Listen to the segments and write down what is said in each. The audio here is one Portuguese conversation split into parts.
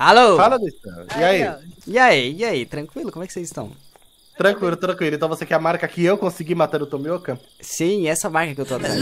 Alô? Fala, Luizão. E aí? E aí? Tranquilo? Como é que vocês estão? Tranquilo, tranquilo. Então você quer a marca que eu consegui matar o Tomioka? Sim, essa marca que eu tô atrás.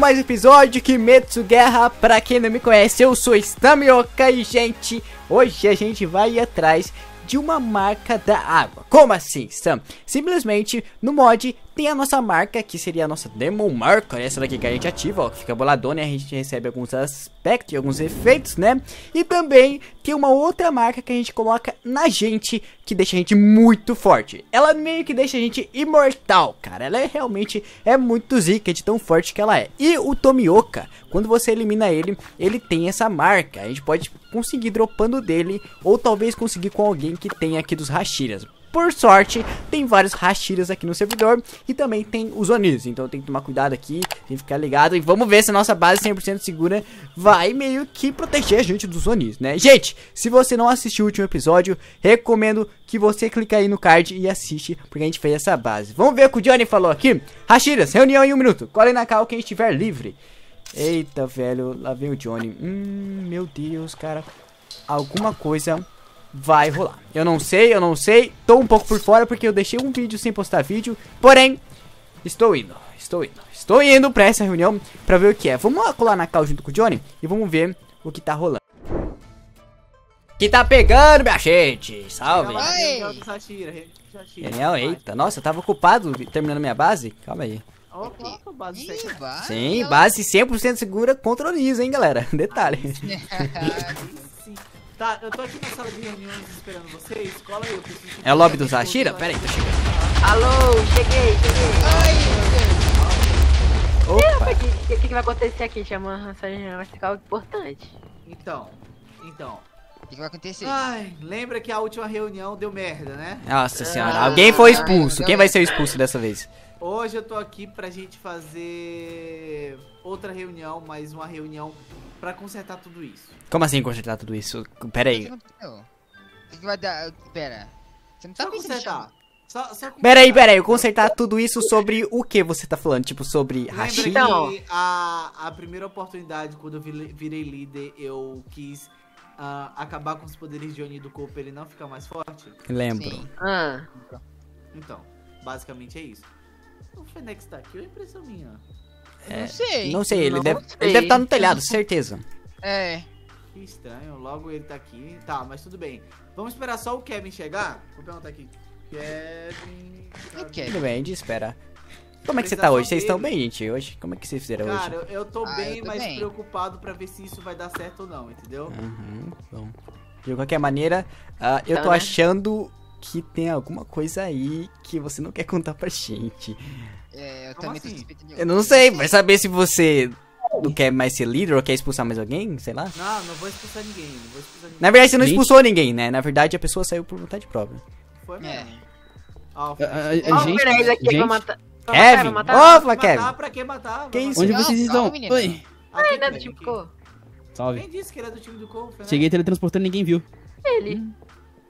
Mais episódio de Kimetsu Guerra. Pra quem não me conhece, eu sou Stamioka e, gente, hoje a gente vai atrás de uma marca da água. Como assim, Sam? Simplesmente, no mod, tem a nossa marca, que seria a nossa Demon Marker. Essa daqui que a gente ativa, ó, fica boladona, né? A gente recebe alguns aspectos e alguns efeitos, né? E também tem uma outra marca que a gente coloca na gente, que deixa a gente muito forte. Ela meio que deixa a gente imortal, cara. Ela é realmente muito zica de tão forte que ela é. E o Tomioka, quando você elimina ele, ele tem essa marca. A gente pode conseguir dropando dele, ou talvez conseguir com alguém que tem aqui dos Hashiras. Por sorte, tem vários Hashiras aqui no servidor e também tem os Onis, então tem que tomar cuidado aqui, tem que ficar ligado. E vamos ver se a nossa base 100% segura vai meio que proteger a gente dos Onis, né? Gente, se você não assistiu o último episódio, recomendo que você clica aí no card e assiste, porque a gente fez essa base. Vamos ver o que o Johnny falou aqui. Hashiras, reunião em 1 minuto, colhem na cal quem estiver livre. Eita, velho, lá vem o Johnny. Meu Deus, cara, alguma coisa vai rolar. Eu não sei. Tô um pouco por fora porque eu deixei um vídeo sem postar vídeo. Porém, estou indo pra essa reunião pra ver o que é. Vamos colar na cal junto com o Johnny e vamos ver o que tá rolando. Que tá pegando, minha gente? Salve. Genial, eita. Nossa, eu tava ocupado terminando minha base. Calma aí. Sim, base 100% segura contra o Niso, hein, galera. Detalhe. Tá, eu tô aqui na sala de reuniões esperando vocês, cola aí, eu preciso... É o lobby dos Hashira? Pera aí, tô chegando. Alô, cheguei. Opa. O que vai acontecer aqui? Chama essa reunião, vai ficar algo importante. Então... O que vai acontecer? Ai, lembra que a última reunião deu merda, né? Nossa senhora, alguém foi expulso. Quem vai ser expulso dessa vez? Hoje eu tô aqui pra gente fazer outra reunião, mais uma reunião pra consertar tudo isso. Como assim consertar tudo isso? Pera aí. O que vai dar? Pera. Você não tá consertar. Pera aí. Consertar tudo isso sobre o que você tá falando? Tipo, sobre Hashira? Então, a primeira oportunidade, quando eu virei líder, eu quis acabar com os poderes de Oni do Koow pra ele não ficar mais forte. Lembro. Então, basicamente é isso. O Fenex tá aqui, ou é impressão minha? É, não sei, ele deve estar no telhado, certeza. É. Que estranho, logo ele tá aqui. Tá, mas tudo bem. Vamos esperar só o Kevin chegar? Vou perguntar aqui. Kevin. Tudo bem, a gente espera. Como é que você tá hoje? Vocês estão bem, gente? Hoje? Como é que vocês fizeram hoje? Cara, eu tô bem, mas preocupado pra ver se isso vai dar certo ou não, entendeu? Bom. De qualquer maneira, eu tô achando... que tem alguma coisa aí que você não quer contar pra gente. É, eu também tô suspeitando. Eu não sei, vai saber se você não quer mais ser líder ou quer expulsar mais alguém, sei lá. Não, não vou expulsar ninguém. Na verdade, você não expulsou ninguém, né? Na verdade, a pessoa saiu por vontade própria. Foi mesmo. Pra que matar? Que isso? Onde vocês estão? Oi. Não é do time do Koow. Salve. Quem disse que era do time do Koow? Cheguei teletransportando, ninguém viu. Ele.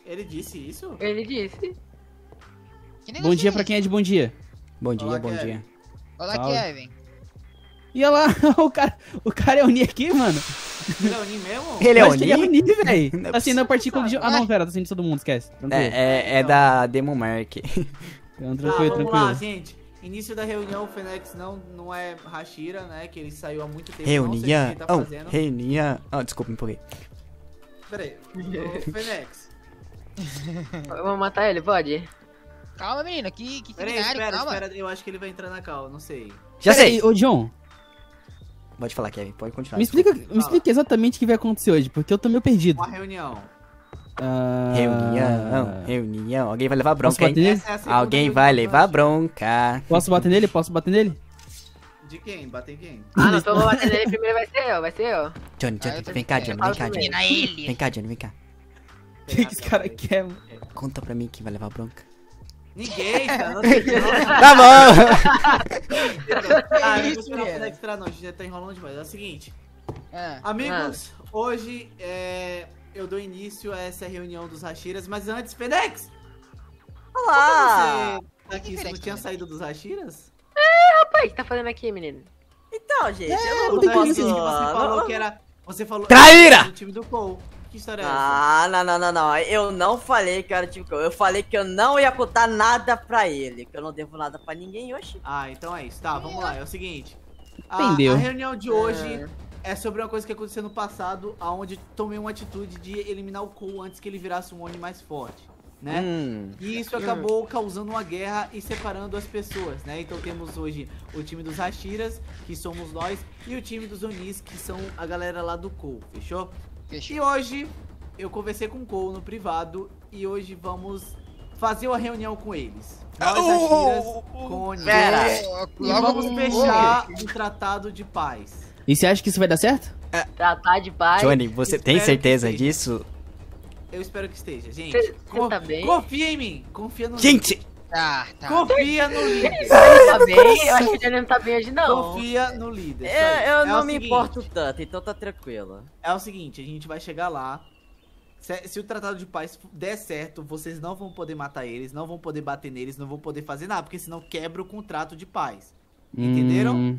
Ele disse isso? Ele disse. Bom dia pra quem é de bom dia. Bom dia. Olá, Kevin. E olha lá, o cara é Oni aqui, mano. Ele é Oni mesmo? Ele é Oni, velho. Tá sendo a partícula de... Ah, não, pera, tá sendo todo mundo, esquece. É da Demon Marker. Então, tranquilo. Vamos lá, gente. Início da reunião, o Fenex não é Hashira, né? Que ele saiu há muito tempo. Reunião. Ah, desculpa, me empolguei. Pera aí. O Fenex. Vamos matar ele, pode? Calma, menino, que seminário, calma. Espera, eu acho que ele vai entrar na cal, não sei. Já sei. Ô, John. Pode falar, Kevin, pode continuar. Me explica exatamente o que vai acontecer hoje, porque eu tô meio perdido. Uma reunião. Reunião. Alguém vai levar bronca, hein? Alguém vai levar bronca. Posso bater nele? De quem? Bater em quem? Ah, não, se eu vou bater nele primeiro vai ser eu, Johnny, vem cá, Johnny, vem cá. O que esse cara quer, mano? Conta pra mim quem vai levar bronca. Ninguém, cara, não sei. Tá bom! Ah, não vou esperar pra extra não, a gente já tá enrolando demais. É o seguinte, amigos, hoje eu dou início a essa reunião dos Hashiras, mas antes, Fenex! Olá! Você tá aqui, você não tinha saído dos Hashiras? É, rapaz, o que tá fazendo aqui, menino? Então, gente, eu não posso... Você falou que era... Você falou... Traíra! Do time do Cole. Que história é essa? Não. Eu não falei que era o time do Cole. Eu falei que eu não ia contar nada pra ele. Que eu não devo nada pra ninguém hoje. Ah, então é isso. Tá, vamos lá. É o seguinte. Entendeu. A reunião de hoje é sobre uma coisa que aconteceu no passado, onde tomei uma atitude de eliminar o Cole antes que ele virasse um Oni mais forte. Né? E isso acabou causando uma guerra e separando as pessoas, né? Então temos hoje o time dos Hashiras, que somos nós, e o time dos Onis, que são a galera lá do Koow, fechou? E hoje eu conversei com o Koow no privado e hoje vamos fazer uma reunião com eles. Nós, Hashiras, com Onis. E vamos fechar um tratado de paz. E você acha que isso vai dar certo? Tratado de paz. Johnny, você tem certeza disso? Eu espero que esteja, gente. Você tá bem? Confia em mim, confia no gente! Tá. Confia no líder. Tá bem? Eu acho que o Johnny não tá bem hoje, não. Confia no líder. Eu não me importo tanto, então tá tranquila. É o seguinte, a gente vai chegar lá. Se o tratado de paz der certo, vocês não vão poder matar eles, não vão poder bater neles, não vão poder fazer nada, porque senão quebra o contrato de paz. Entenderam?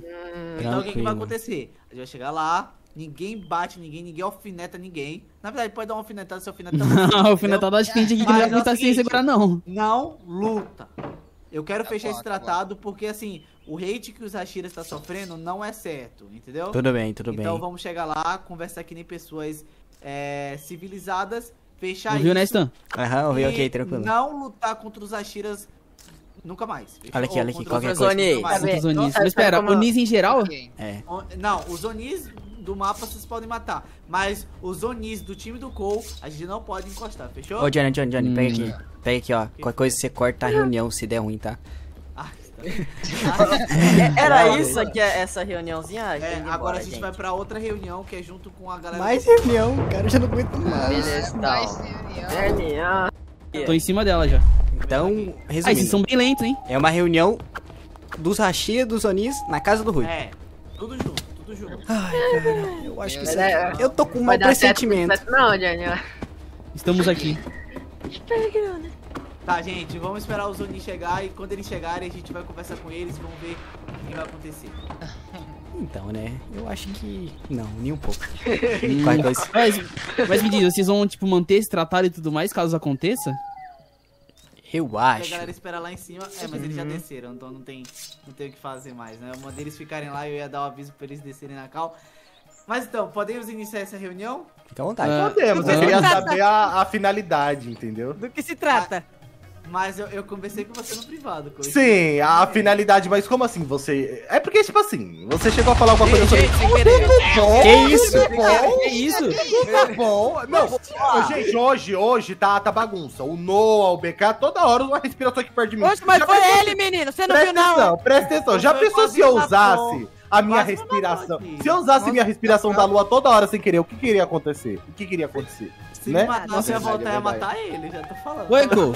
Então o que vai acontecer? A gente vai chegar lá. Ninguém bate ninguém, ninguém alfineta ninguém. Na verdade, pode dar uma alfinetada se alfinetar. Não, alfinetada acho que tem gente que não vai lutar sem segurar, não. Não luta. Eu quero fechar esse tratado porque, assim, o hate que os Hashiras tá sofrendo não é certo, entendeu? Tudo bem, tudo bem. Então vamos chegar lá, conversar que nem pessoas civilizadas, fechar isso. Viu, né, Stan? Aham, ouviu, ok, tranquilo. Não lutar contra os Hashiras nunca mais. Olha aqui, qualquer coisa. Os Onis. Mas espera, Onis em geral? Não, os Onis do mapa vocês podem matar, mas os Onis do time do Cole, a gente não pode encostar, fechou? Ô, Johnny, pega aqui. Pega aqui, ó. Qualquer coisa você corta a reunião se der ruim, tá? Era isso aqui, essa reuniãozinha? Agora a gente vai pra outra reunião que é junto com a galera. Mais reunião, cara, eu já não aguento mais. Beleza, mais reunião. Tô em cima dela já. Então, resumindo. Ah, vocês são bem lentos, hein? É uma reunião dos Hashira, dos Onis, na casa do Rui. É, tudo junto. Ai, cara, eu acho que isso aqui... Eu tô com um mau pressentimento. Não, Johnny. Estamos aqui. Espera que não, né? Tá, gente, vamos esperar os Oni chegar e quando eles chegarem a gente vai conversar com eles, vamos ver o que vai acontecer. Então, né? Eu acho que... Não, nem um pouco. Mas me diz, vocês vão, tipo, manter esse tratado e tudo mais, caso aconteça? Eu acho. A galera espera lá em cima. Mas eles já desceram, então não tem o que fazer mais, né? Eu mandei eles ficarem lá e eu ia dar o aviso pra eles descerem na cal. Mas então, podemos iniciar essa reunião? Fica à vontade. Podemos, eu queria saber a finalidade, entendeu? Do que se trata? Mas eu conversei com você no privado, coisa. Sim, a finalidade, mas como assim você... É porque, tipo assim, você chegou a falar alguma coisa sobre... Que isso? Não, gente, hoje tá bagunça. O Noah, o BK, toda hora uma respiração aqui perto de mim. Poxa, mas foi ele, menino, você não viu não. Presta atenção, já pensou se eu usasse a minha respiração? Se eu usasse minha respiração da lua toda hora sem querer, o que queria acontecer? Se me matar, você ia voltar e ia matar ele, já tô falando. Oi, Koow.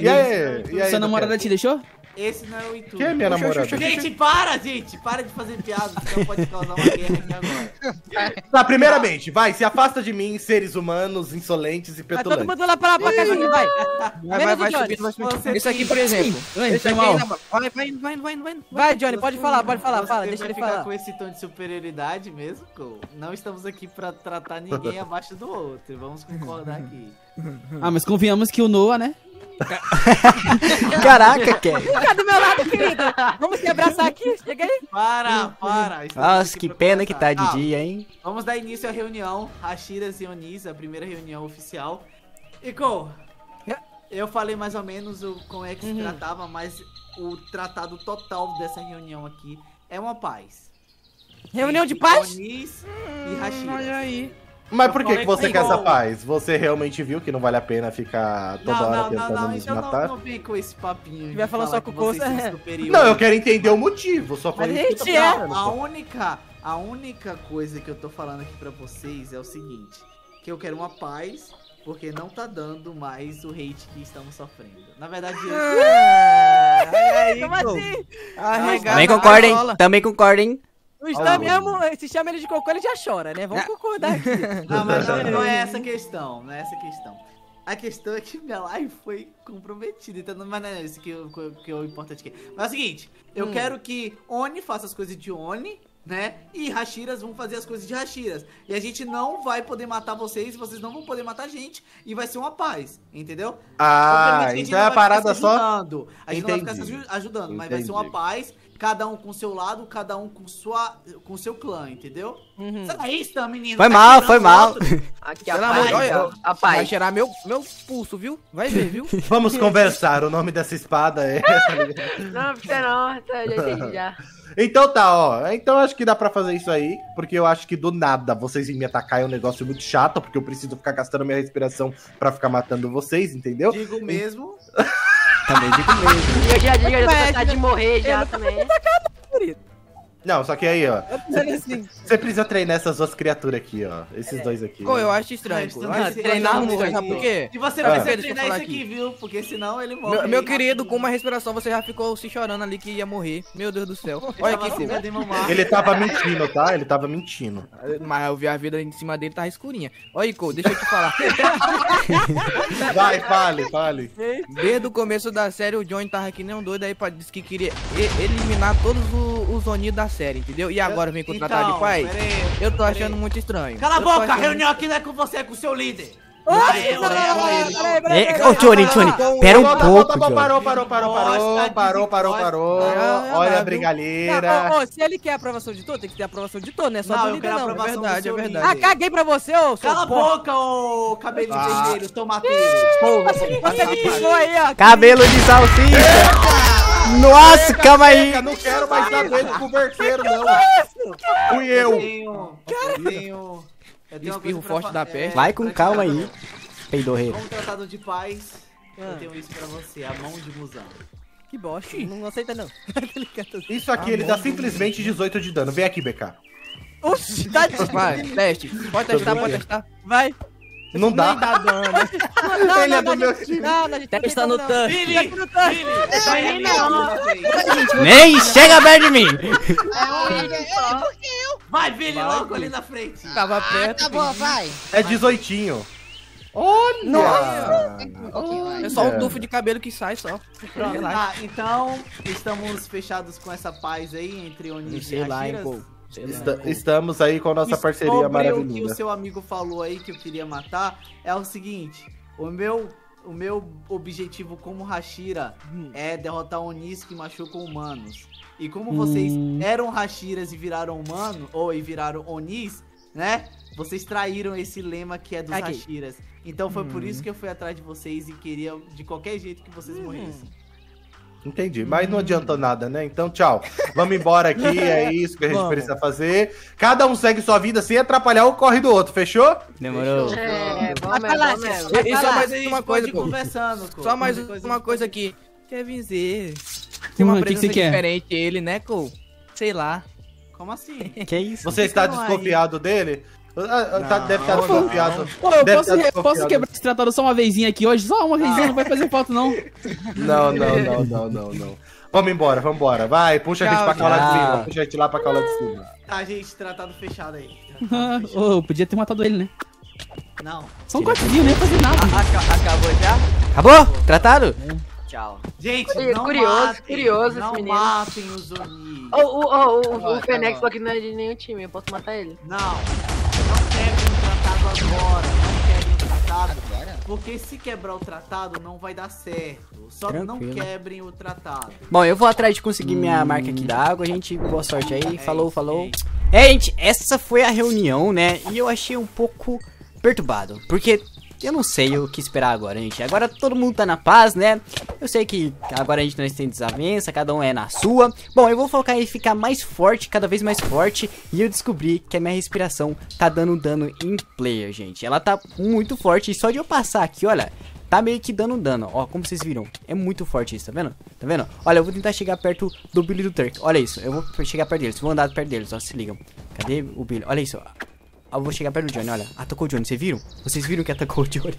E aí, sua namorada te deixou? Esse não é o intuito. Quem é minha namorada? Gente, para de fazer piada, senão pode causar uma guerra aqui agora. Tá, primeiramente, vai, se afasta de mim, seres humanos, insolentes e petulantes. Vai todo mundo lá pra casa aqui, vai. Vai, isso aqui, por exemplo. Vai, Johnny, pode falar. Fala, deixa ele falar. Você ficar com esse tom de superioridade mesmo, Cole? Não estamos aqui pra tratar ninguém abaixo do outro, vamos concordar aqui. Ah, mas convenhamos que o Noah, né? Caraca, Kevin. Fica do meu lado, querido. Vamos se abraçar aqui. Chega aí. Para. Nossa, que pena que tá de dia, hein? Vamos dar início à reunião. Hashiras e Onis, a primeira reunião oficial. E Cole, eu falei mais ou menos como é que se tratava, mas o tratado total dessa reunião aqui é uma paz. Reunião de paz? Onis e Hashiras. Olha aí. Mas por que você quer essa paz? Você realmente viu que não vale a pena ficar toda hora tentando nos matar? Não, não vem com esse papinho. Vai falar só com coisa. Não, eu quero entender o motivo, só com isso. A única coisa que eu tô falando aqui pra vocês é o seguinte, que eu quero uma paz, porque não tá dando mais o hate que estamos sofrendo. Na verdade, eu... aí, como assim? Também concordem, também concordem. O Stamioka, se chama ele de cocô, ele já chora, né? Vamos concordar aqui. Não, mas não é essa a questão, não é essa a questão. A questão é que minha live foi comprometida, então não é isso que é o importante aqui. Mas é o seguinte, eu quero que Oni faça as coisas de Oni, né? E Hashiras vão fazer as coisas de Hashiras. E a gente não vai poder matar vocês, vocês não vão poder matar a gente. E vai ser uma paz, entendeu? Ah, então é a parada só... ajudando. A gente não vai ficar se ajudando, mas vai ser uma paz... Cada um com seu lado, cada um com seu clã, entendeu? Uhum. Será isso, menino? Foi mal, foi mal. Aqui, a paz. Vai cheirar meu pulso, viu? Vai ver, viu? Vamos conversar, o nome dessa espada é... Não, porque não, eu já entendi já. Então tá, ó. Então acho que dá pra fazer isso aí, porque eu acho que do nada vocês me atacar é um negócio muito chato, porque eu preciso ficar gastando minha respiração pra ficar matando vocês, entendeu? Digo mesmo... Também digo mesmo. Eu já digo, eu já tô cansado de morrer já também. Não, só que aí, ó. Você precisa treinar essas duas criaturas aqui, ó. Esses dois aqui. Pô, eu acho estranho. Treinar muito, sabe por quê? E você precisa treinar isso aqui, viu? Porque senão ele morre. Meu querido, com uma respiração você já ficou se chorando ali que ia morrer. Meu Deus do céu. Olha aqui, Sam. Ele tava mentindo, tá? Ele tava mentindo. Mas eu vi a vida em cima dele, tava escurinha. Olha, Cole, deixa eu te falar. Vai, fale. Desde o começo da série, o Johnny tava aqui nem um doido aí pra dizer que queria eliminar todos os Oni da série, entendeu? E agora vem contratar de paz? Eu tô achando muito estranho. Cala a boca, a reunião aqui não é com você, é com o seu líder. Ô, Johnny, pera um pouco, Johnny. Parou. Olha a brigalheira. Se ele quer aprovação de todo, tem que ter aprovação de todo, né? Só do líder não, é verdade, é verdade. Ah, caguei pra você, ô, seu... Cala a boca, ô, cabelo de vermelho, tomateiro. Você me pisou aí, ó. Cabelo de salsicha. Nossa, calma aí! Não quero mais saber do converseiro, não. Fui eu. Eu tenho espirro forte da peste. Vai com calma aí, peidorreiro. Como tratado de paz, eu tenho isso pra você, a mão de Muzan. Que bosta. Não aceita, não. Isso aqui, ele dá simplesmente 18 de dano. Vem aqui, BK. Oxi, tá de... Vai, teste. Pode testar. Vai. Não dá. Testa no tanque. Nem chega perto de mim. Vai, Billy, logo ali na frente. Tava perto. Tá bom, vai. É 18. Olha! Nossa! É só um tufo de cabelo que sai só. Pronto, tá, então estamos fechados com essa paz aí entre Oni e Hashiras. Estamos aí com a nossa parceria maravilhosa. O que o seu amigo falou aí que eu queria matar é o seguinte: o meu objetivo como Hashira é derrotar Onis que machucam humanos. E como vocês eram Hashiras e viraram humano, ou e viraram Onis, né? Vocês traíram esse lema que é dos Hashiras. Então foi por isso que eu fui atrás de vocês e queria de qualquer jeito que vocês morressem. Entendi, mas não adiantou nada, né? Então, tchau. Vamos embora aqui, é isso que a gente precisa fazer. Cada um segue sua vida sem atrapalhar o corre do outro, fechou? Demorou. E só mais uma coisa, pô. Só mais uma coisa aqui. Kevin Z. Tem uma presença diferente ele, né, Cole? Sei lá. Como assim? Que isso? Você está desconfiado dele? Deve estar desconfiado. Pô, eu posso quebrar esse tratado só uma vezinha aqui hoje? Só uma vezinha, não vai fazer falta, não. Não. Vamos embora. Vai, puxa a gente pra cola de cima. Puxa a gente lá pra cola de cima. Tá, gente, tratado fechado aí. Podia ter matado ele, né? Não. Só um cortezinho, nem fazer nada. Acabou já? Acabou? Tratado? Tchau. Gente, curioso esse menino. Não matem os Oni. O Fenex falou que não é de nenhum time, eu posso matar ele? Não. Não quebrem o tratado agora, porque se quebrar o tratado não vai dar certo. Só não quebrem o tratado. Bom, eu vou atrás de conseguir minha marca aqui da água, gente. Boa sorte aí, falou. É, gente, essa foi a reunião, né? E eu achei um pouco perturbado, porque eu não sei o que esperar agora, gente. Agora todo mundo tá na paz, né? Eu sei que agora a gente não tem desavença, cada um é na sua. Bom, eu vou focar em ficar mais forte, cada vez mais forte. E eu descobri que a minha respiração tá dando dano em player, gente. Ela tá muito forte e só de eu passar aqui, olha, tá meio que dando dano. Ó, como vocês viram, é muito forte isso, tá vendo? Tá vendo? Olha, eu vou tentar chegar perto do Billy do Turk. Olha isso, eu vou chegar perto deles, vou andar perto deles, ó, se ligam. Cadê o Billy? Olha isso, ó. Eu vou chegar perto do Johnny, olha, atacou o Johnny, vocês viram? Vocês viram que atacou o Johnny?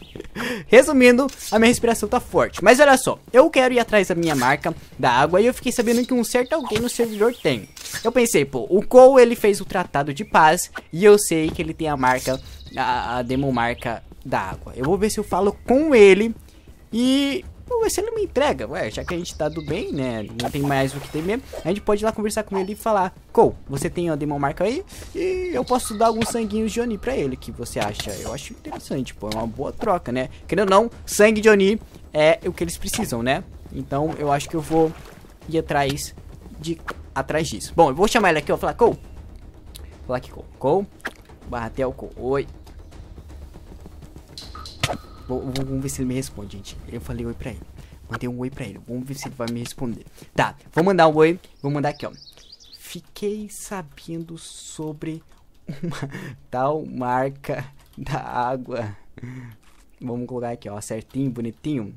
Resumindo, a minha respiração tá forte. Mas olha só, eu quero ir atrás da minha marca da água e eu fiquei sabendo que um certo alguém no servidor tem. Eu pensei, pô, o Cole, ele fez o tratado de paz e eu sei que ele tem a marca, a Demon Marca da água. Eu vou ver se eu falo com ele e... Vamos ver se ele me entrega, ué, já que a gente tá do bem, né, não tem mais o que temer. A gente pode ir lá conversar com ele e falar: Cole, você tem a Demon Marca aí? E eu posso dar alguns sanguinhos Johnny pra ele, que você acha? Eu acho interessante, pô, é uma boa troca, né? Querendo ou não, sangue Johnny é o que eles precisam, né? Então eu acho que eu vou ir atrás disso. Bom, eu vou chamar ele aqui, ó, falar: Cole, vou falar aqui, Cole, Barratel, Cole, oi. Vamos ver se ele me responde, gente. Eu falei oi pra ele. Mandei um oi pra ele. Vamos ver se ele vai me responder. Tá, vou mandar um oi. Vou mandar aqui, ó. Fiquei sabendo sobre uma tal marca da água. Vamos colocar aqui, ó. Certinho, bonitinho.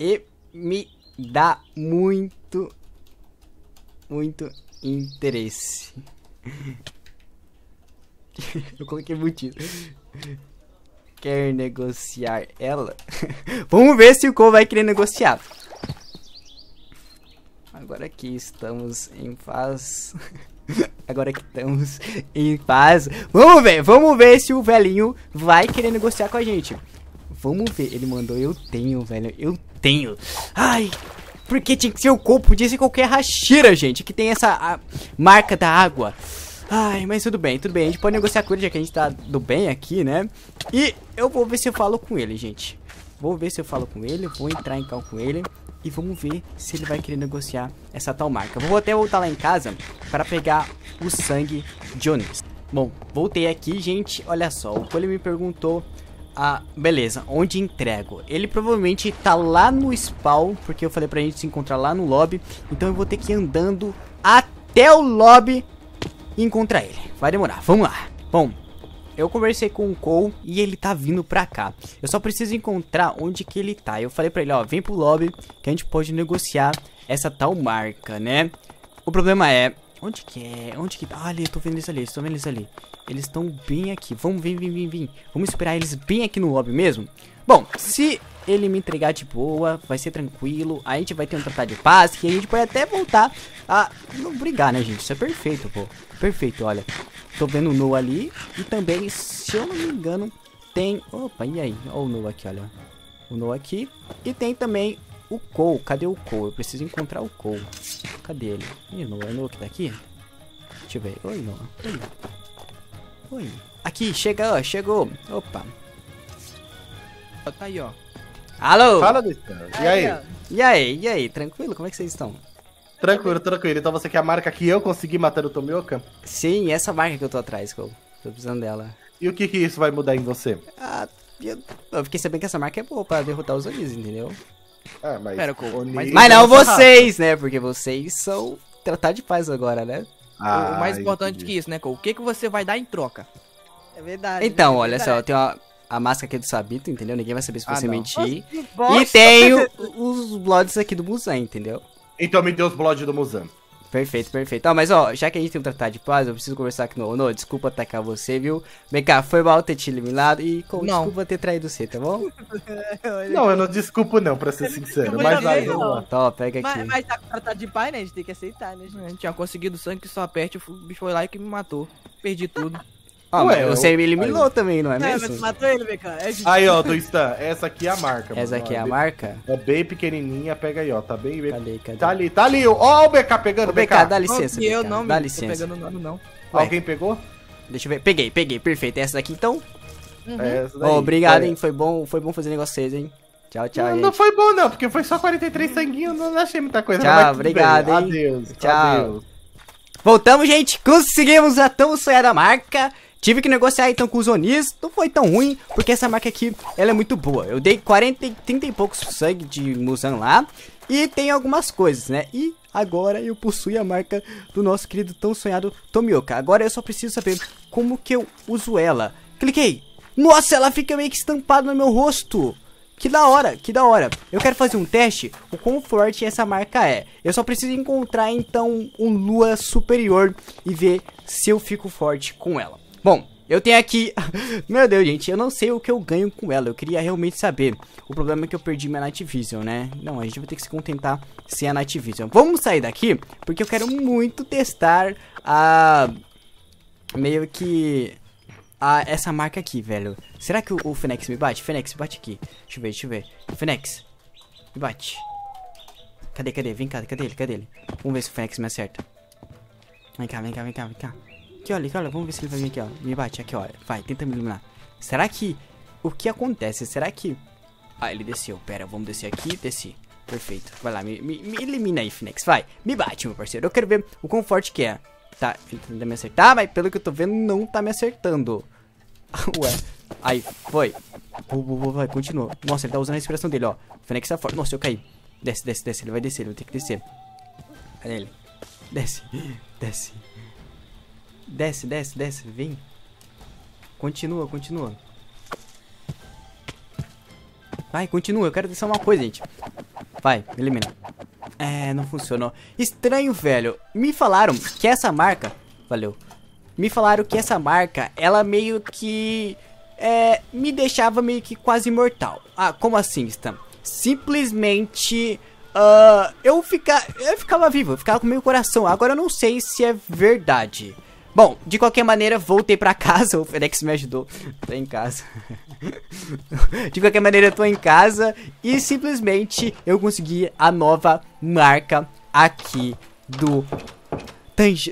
E me dá muito, muito interesse. Eu coloquei muito. Quer negociar ela? Vamos ver se o Cole vai querer negociar. Agora que estamos em paz. Agora que estamos em paz. Vamos ver se o velhinho vai querer negociar com a gente. Vamos ver, ele mandou, eu tenho, velho, eu tenho. Ai, porque tinha que ser o Cole, podia ser qualquer Hashira, gente, que tem essa marca da água. Ai, mas tudo bem, a gente pode negociar com ele, já que a gente tá do bem aqui, né? E eu vou ver se eu falo com ele, gente. Vou ver se eu falo com ele, vou entrar em cal com ele e vamos ver se ele vai querer negociar essa tal marca. Vou até voltar lá em casa para pegar o sangue Johnny. Bom, voltei aqui, gente, olha só, o Cole me perguntou... Ah, beleza, onde entrego? Ele provavelmente tá lá no spawn, porque eu falei pra gente se encontrar lá no lobby. Então eu vou ter que ir andando até o lobby e encontrar ele. Vai demorar, vamos lá. Bom, eu conversei com o Cole e ele tá vindo pra cá. Eu só preciso encontrar onde que ele tá. Eu falei pra ele, ó, vem pro lobby que a gente pode negociar essa tal marca, né? O problema é... Onde que é? Onde que tá? Ah, ali, eu tô vendo eles ali, estou vendo eles ali. Eles estão bem aqui. Vamos, vem. Vamos esperar eles bem aqui no lobby mesmo. Bom, se ele me entregar de boa, vai ser tranquilo. A gente vai ter um tratado de paz que a gente pode até voltar a não brigar, né, gente? Isso é perfeito, pô. Perfeito, olha. Tô vendo o Noah ali e também, se eu não me engano, tem... Opa, e aí? Olha o Noah aqui, olha. O Noah aqui. E tem também... O Cole, cadê o Cole? Eu preciso encontrar o Cole. Cadê ele? Ih, Noah, é o Noah que tá aqui? Deixa eu ver. Oi, Noah. Oi. Aqui, chega, ó, chegou. Opa. Ó, tá aí, ó. Alô? Fala, Luizão. E aí? E aí? Tranquilo? Como é que vocês estão? Tranquilo. Então você quer a marca que eu consegui matar o Tomioka? Sim, essa marca que eu tô atrás, Cole. Tô precisando dela. E o que que isso vai mudar em você? Ah, eu fiquei sabendo que essa marca é boa pra derrotar os Onis, entendeu? Ah, mas... Pera, mas não vocês, né? Porque vocês são tratar de paz agora, né? Ah, o mais importante que isso, né, Cole? O que você vai dar em troca? É verdade. Então, é verdade. Olha só, eu tenho a máscara aqui do Sabito, entendeu? Ninguém vai saber se você mentir. Nossa, e tenho os blods aqui do Muzan, entendeu? Então me deu os blods do Muzan. Perfeito. Ah, mas ó, já que a gente tem um tratado de paz, eu preciso conversar com o Ono. Desculpa atacar você, viu? Vem cá, foi mal ter te eliminado e desculpa ter traído você, tá bom? Não, eu não desculpo não, pra ser sincero. Mas aí, tá, pega aqui. Mas tá com tratado de paz, né? A gente tem que aceitar, né? A gente tinha conseguido sangue que só aperte, o bicho foi lá e que me matou. Perdi tudo. Ah, ué, mas você me eliminou aí também, não é mesmo? É, mas matou ele, BK. Aí, ó, Twistan, essa aqui é a marca. Essa aqui é a marca? É bem pequenininha, pega aí, ó, tá bem... Cadê? Tá ali, ó o BK pegando, BK. Dá licença, BK. Eu não tô pegando nada, não. Alguém pegou? Deixa eu ver, peguei, perfeito. Essa daqui, então? Uhum. É essa daí. Oh, obrigado, hein, foi bom fazer negócio com vocês, hein. Tchau, gente. Não foi bom, não, porque foi só 43 sanguinhos, não achei muita coisa. Tchau, obrigado, hein. Adeus. Voltamos, gente, conseguimos a tão sonhada marca. Tive que negociar então com os Onis, não foi tão ruim, porque essa marca aqui, ela é muito boa. Eu dei 40, 30 e poucos sangue de Muzan lá, e tem algumas coisas, né? E agora eu possuo a marca do nosso querido tão sonhado Tomioka. Agora eu só preciso saber como que eu uso ela. Cliquei! Nossa, ela fica meio que estampada no meu rosto! Que da hora, que da hora. Eu quero fazer um teste, o quão forte essa marca é. Eu só preciso encontrar, então, um Lua superior e ver se eu fico forte com ela. Bom, eu tenho aqui... Meu Deus, gente, eu não sei o que eu ganho com ela. Eu queria realmente saber. O problema é que eu perdi minha Night Vision, né? Não, a gente vai ter que se contentar sem a Night Vision. Vamos sair daqui, porque eu quero muito testar a... Meio que... essa marca aqui, velho. Será que o Fenex me bate? Fenex, me bate aqui. Deixa eu ver, deixa eu ver. Fenex, me bate. Cadê, cadê? Vem cá, cadê ele? Cadê ele? Vamos ver se o Fenex me acerta. Vem cá, vem cá, vem cá, vem cá. Aqui, olha, vamos ver se ele vai vir aqui, ó. Me bate, aqui, ó. Vai, tenta me iluminar. Será que... O que acontece? Será que... Ah, ele desceu. Pera, vamos descer aqui. Desci. Perfeito. Vai lá, me elimina aí, Fenex. Vai, me bate, meu parceiro. Eu quero ver o quão forte que é. Tá, ele tenta me acertar, mas pelo que eu tô vendo, não tá me acertando. Ué, aí, foi. Vai, continua. Nossa, ele tá usando a respiração dele, ó. O Fenex tá forte. Nossa, eu caí. Desce, desce, desce. Ele vai descer, ele vai ter que descer. Cadê ele? Desce, desce. Desce, desce, desce. Vem. Continua, continua. Vai, continua. Eu quero testar uma coisa, gente. Vai, elimina. É, não funcionou. Estranho, velho. Me falaram que essa marca... Valeu. Me falaram que essa marca, ela meio que... É, me deixava meio que quase imortal. Ah, como assim, Stam? Simplesmente... eu ficava vivo, eu ficava com meu coração. Agora eu não sei se é verdade. Bom, de qualquer maneira, voltei pra casa. O Fenex me ajudou. Tô em casa. De qualquer maneira, eu tô em casa. E simplesmente eu consegui a nova marca aqui do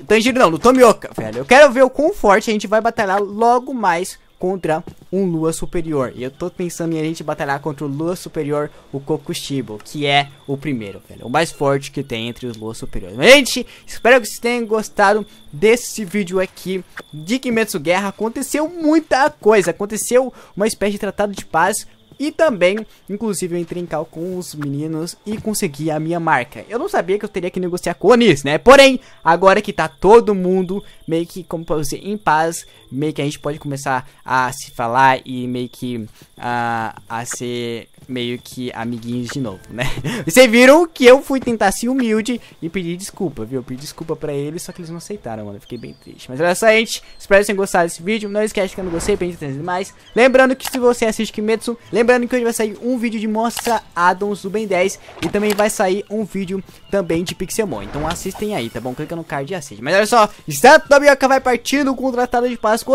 Tanjiro, não, do Tomioka, velho. Eu quero ver o quão forte a gente vai batalhar logo mais contra um Lua superior. E eu tô pensando em a gente batalhar contra o Lua superior, o Kokushibo, que é o primeiro, velho, o mais forte que tem entre os Luas superiores. Mas, gente, espero que vocês tenham gostado desse vídeo aqui de Kimetsu Guerra. Aconteceu muita coisa, aconteceu uma espécie de tratado de paz. E também, inclusive, eu entrei em cal com os meninos e consegui a minha marca. Eu não sabia que eu teria que negociar com o Onis, né? Porém, agora que tá todo mundo meio que, como pra você, em paz, meio que a gente pode começar a se falar e meio que a ser meio que amiguinhos de novo, né? Vocês viram que eu fui tentar ser humilde e pedir desculpa, viu? Eu pedi desculpa pra eles, só que eles não aceitaram, mano. Eu fiquei bem triste. Mas olha só, gente. Espero que vocês tenham gostado desse vídeo. Não esquece que eu não gostei, pra gente entender mais. Lembrando que se você assiste Kimetsu... Lembrando que hoje vai sair um vídeo de Mostra Addons do Ben 10 e também vai sair um vídeo também de Pixelmon. Então assistem aí, tá bom? Clica no card e assiste. Mas olha só, Stamioka vai partindo com o Tratado de Paz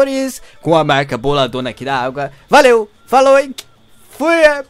com a marca boladona aqui da água. Valeu, falou, hein? Fui!